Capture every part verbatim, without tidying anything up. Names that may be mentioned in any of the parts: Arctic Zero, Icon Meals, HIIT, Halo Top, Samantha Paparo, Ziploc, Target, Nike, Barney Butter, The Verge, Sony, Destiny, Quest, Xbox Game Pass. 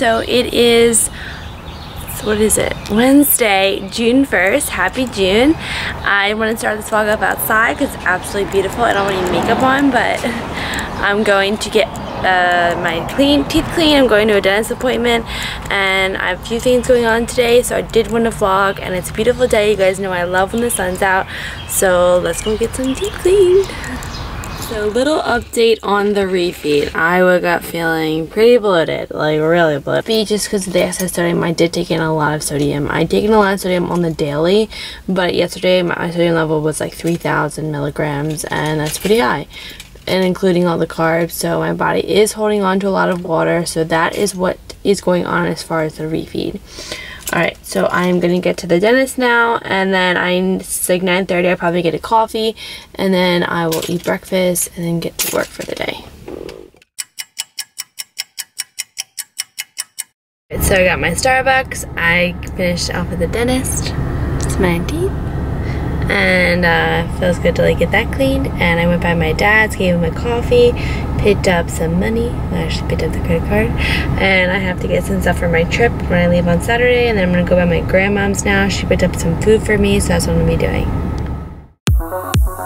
So it is, what is it? Wednesday, June first. Happy June. I want to start this vlog up outside because it's absolutely beautiful. I don't want any makeup on, but I'm going to get Uh, my clean teeth clean. I'm going to a dentist appointment and I have a few things going on today, so I did want to vlog. And it's a beautiful day. You guys know I love when the sun's out, so let's go get some teeth cleaned. So little update on the refeed. I woke up feeling pretty bloated, like really bloated. Maybe just because of the excess sodium, I did take in a lot of sodium. I take in a lot of sodium on the daily, but yesterday my sodium level was like three thousand milligrams, and that's pretty high, and including all the carbs. So my body is holding on to a lot of water, so that is what is going on as far as the refeed. Alright, so I'm going to get to the dentist now, and then I'm, it's like nine thirty, I'll probably get a coffee, and then I will eat breakfast and then get to work for the day. So I got my Starbucks, I finished off with the dentist, it's my teeth. And uh, feels good to like get that cleaned. And I went by my dad's, gave him a coffee, picked up some money. I actually picked up the credit card. And I have to get some stuff for my trip when I leave on Saturday. And then I'm gonna go by my grandmom's now. She picked up some food for me, so that's what I'm gonna be doing.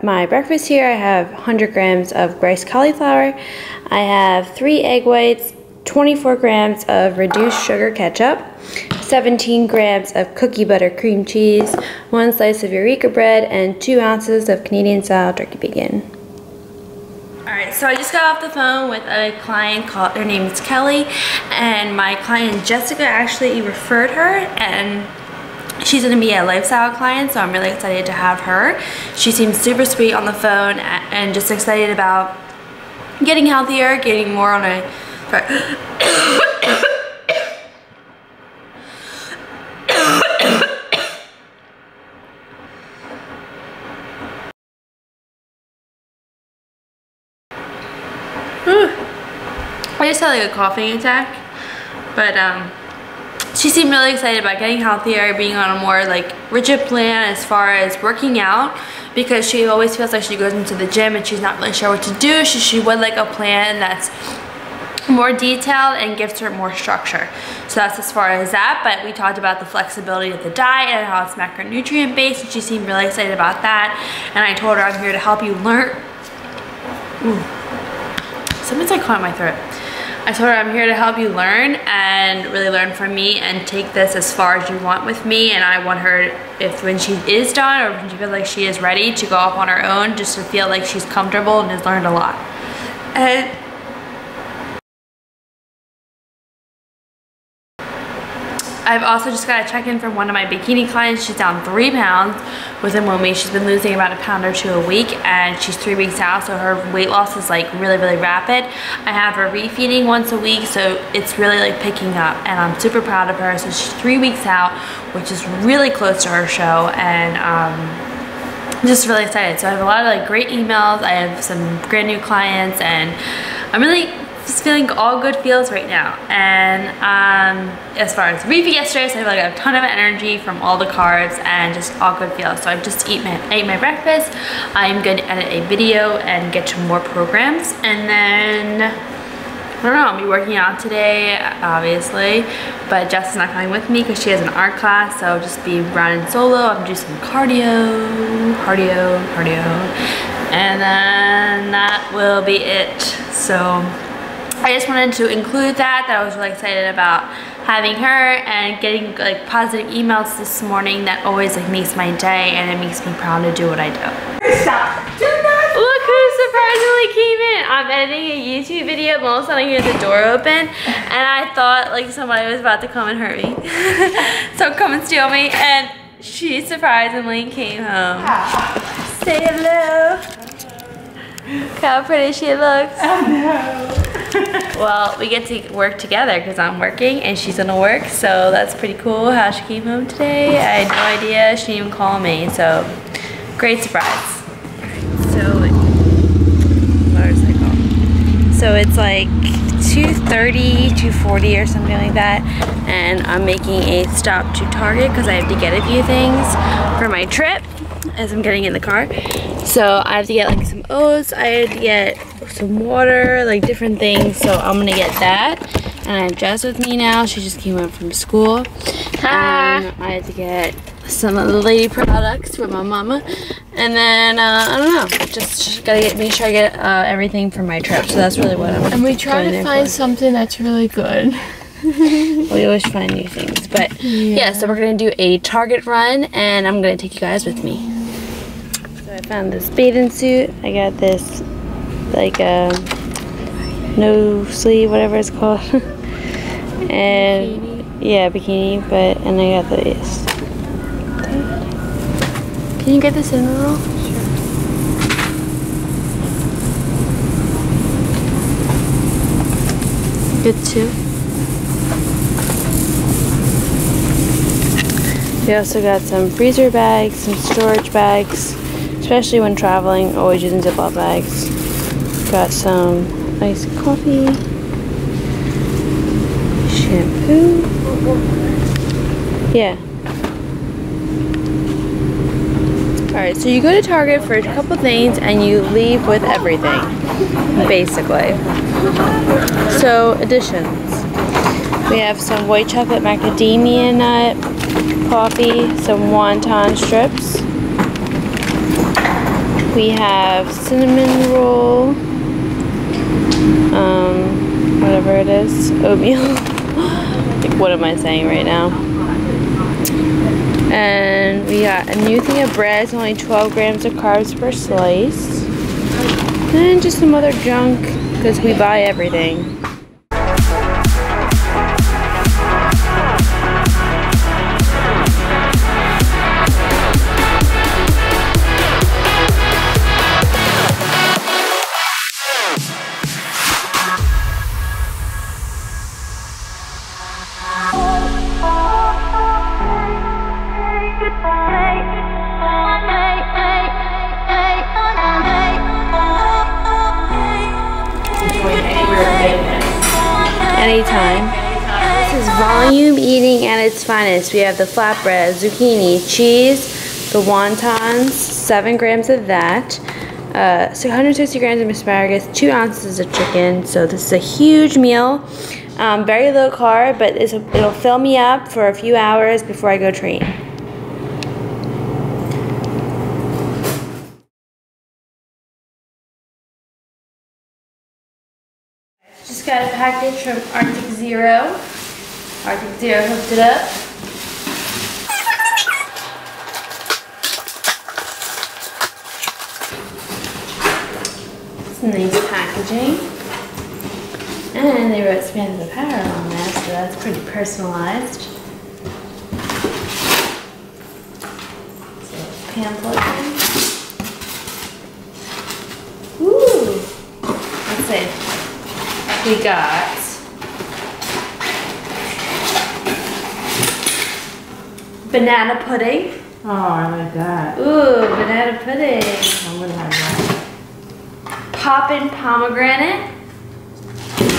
My breakfast here, I have one hundred grams of rice cauliflower, I have three egg whites, twenty-four grams of reduced sugar ketchup, seventeen grams of cookie butter cream cheese, one slice of Eureka bread, and two ounces of Canadian style turkey bacon. Alright, so I just got off the phone with a client called, her name is Kelly, and my client Jessica actually referred her, and she's going to be a lifestyle client, so I'm really excited to have her. She seems super sweet on the phone and just excited about getting healthier, getting more on a... I just had like a coughing attack, but um... she seemed really excited about getting healthier, being on a more like rigid plan as far as working out, because she always feels like she goes into the gym and she's not really sure what to do. She, she would like a plan that's more detailed and gives her more structure. So that's as far as that, but we talked about the flexibility of the diet and how it's macronutrient based, and she seemed really excited about that. And I told her I'm here to help you learn. Ooh. Sometimes I caught my throat. I told her I'm here to help you learn and really learn from me and take this as far as you want with me. And I want her, if when she is done or when she feels like she is ready, to go off on her own, just to feel like she's comfortable and has learned a lot. And I've also just got a check-in from one of my bikini clients. She's down three pounds within one week. She's been losing about a pound or two a week, and she's three weeks out, so her weight loss is like really, really rapid. I have her refeeding once a week, so it's really like picking up, and I'm super proud of her. So she's three weeks out, which is really close to her show, and um, I'm just really excited. So I have a lot of like great emails. I have some brand new clients, and I'm really just feeling all good feels right now. And um, as far as refeed yesterday, so I feel like I got a ton of energy from all the carbs and just all good feels. So I just eat my, ate my breakfast. I'm going to edit a video and get to more programs. And then, I don't know, I'll be working out today, obviously. But Jess is not coming with me because she has an art class, so I'll just be running solo. I'm doing some cardio, cardio, cardio. And then that will be it. So I just wanted to include that, that I was really excited about having her, and getting like positive emails this morning that always like makes my day, and it makes me proud to do what I do. Stop. Do not. Look who surprisingly came in. I'm editing a YouTube video, and all of a sudden I hear the door open, and I thought like somebody was about to come and hurt me. So come and steal me, and she surprisingly came home. Ah. Say hello. Look how pretty she looks. Oh no. Well, we get to work together because I'm working and she's gonna work, so that's pretty cool how she came home today. I had no idea, she didn't even call me, so great surprise. So, motorcycle. So it's like two thirty, two forty or something like that, and I'm making a stop to Target because I have to get a few things for my trip as I'm getting in the car. So I have to get like some oats, I have to get some water, like different things, so I'm gonna get that. And I have Jess with me now, she just came up from school. Hi. Um, I had to get some of the lady products for my mama, and then uh, I don't know, just, just gotta get, make sure I get uh, everything for my trip, so that's really what I'm and we try to find for. Something that's really good. We always find new things, but yeah. yeah, so we're gonna do a Target run and I'm gonna take you guys with me. So I found this bathing suit, I got this like a uh, no sleeve, whatever it's called, and bikini. yeah bikini, but and I got this. Can you get this in the roll? Sure. Good too. We also got some freezer bags, some storage bags, especially when traveling, always using Ziploc bags. Got some iced coffee, shampoo. Yeah. Alright, so you go to Target for a couple things and you leave with everything, basically. So, additions. We have some white chocolate macadamia nut, coffee, some wonton strips. We have cinnamon roll, um, whatever it is, oatmeal. Like, what am I saying right now? And we got a new thing of bread. It's only twelve grams of carbs per slice. And just some other junk, because we buy everything. Anytime. This is volume eating at its finest. We have the flatbread, zucchini, cheese, the wontons, seven grams of that, uh, six hundred sixty grams of asparagus, two ounces of chicken. So this is a huge meal, um, very low carb, but it's, it'll fill me up for a few hours before I go train. Just got a package from Arctic Zero. Arctic Zero hooked it up. It's nice packaging. And they wrote Samantha Paparo on that, so that's pretty personalized. So pamphlet. Ooh! Let's see. We got banana pudding. Oh, I like that. Ooh, banana pudding. I'm gonna have that. Poppin' pomegranate.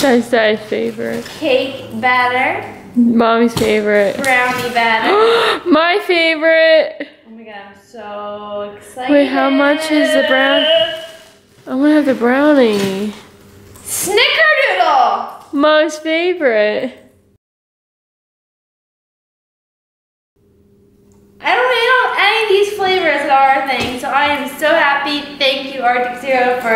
That's my favorite. Cake batter. Mommy's favorite. Brownie batter. My favorite. Oh my god, I'm so excited. Wait, how much is the brownie? I wanna have the brownie. Snickerdoodle! Mom's favorite. I don't really know any of these flavors that are our thing, so I am so happy. Thank you, Arctic Zero, for,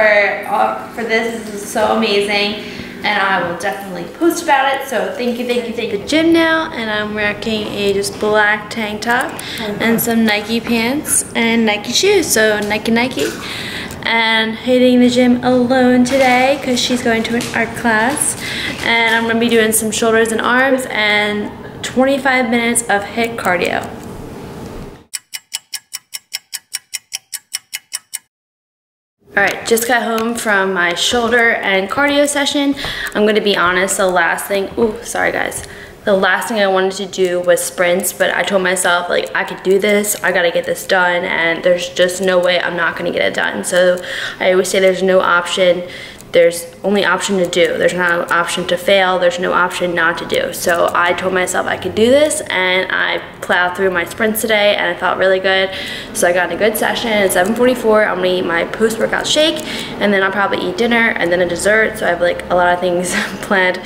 uh, for this. This is so amazing, and I will definitely post about it, so thank you, thank you, thank you. The gym now, and I'm rocking a just black tank top and some Nike pants and Nike shoes, so Nike, Nike. And hitting the gym alone today because she's going to an art class, and I'm gonna be doing some shoulders and arms and twenty-five minutes of HIIT cardio. Alright, just got home from my shoulder and cardio session. I'm gonna be honest, the last thing, ooh, sorry guys. The last thing I wanted to do was sprints, but I told myself, like, I could do this, I gotta get this done, and there's just no way I'm not gonna get it done. So I always say there's no option, there's only option to do. There's not an option to fail, there's no option not to do. So I told myself I could do this, and I plowed through my sprints today, and I felt really good. So I got in a good session. At seven forty-four, I'm gonna eat my post-workout shake, and then I'll probably eat dinner, and then a dessert, so I have like a lot of things planned.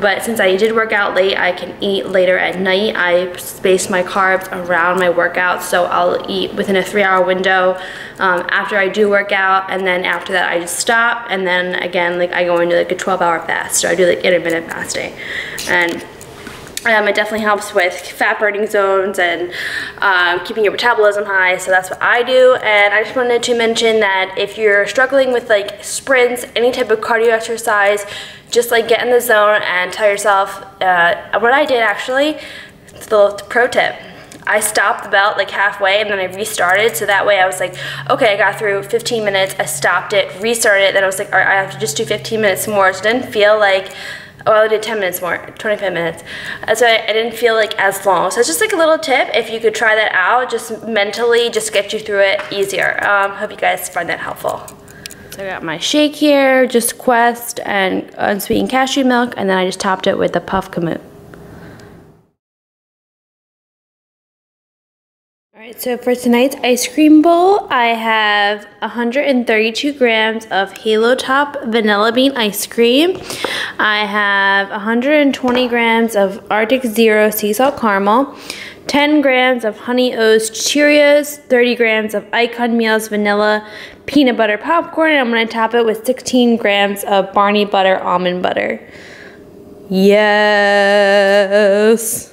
But since I did work out late, I can eat later at night. I space my carbs around my workout, so I'll eat within a three hour window um, after I do work out, and then after that I just stop, and then again, like, I go into like a twelve hour fast, so I do like intermittent fasting. And Um, it definitely helps with fat burning zones and um, keeping your metabolism high, so that's what I do. And I just wanted to mention that if you're struggling with like sprints, any type of cardio exercise, just like get in the zone and tell yourself, uh, what I did actually, the pro tip. I stopped the belt like halfway and then I restarted, so that way I was like, okay, I got through fifteen minutes, I stopped it, restarted it, then I was like, all right, I have to just do fifteen minutes more, so it didn't feel like, oh, I did ten minutes more, twenty-five minutes. So I, I didn't feel like as long. So it's just like a little tip. If you could try that out, just mentally, just get you through it easier. Um, hope you guys find that helpful. So I got my shake here, just Quest and unsweetened cashew milk, and then I just topped it with the puff kamut. Alright, so for tonight's ice cream bowl, I have one hundred thirty-two grams of Halo Top vanilla bean ice cream. I have one hundred twenty grams of Arctic Zero sea salt caramel, ten grams of Honey O's Cheerios, thirty grams of Icon Meals vanilla peanut butter popcorn, and I'm going to top it with sixteen grams of Barney Butter almond butter. Yes!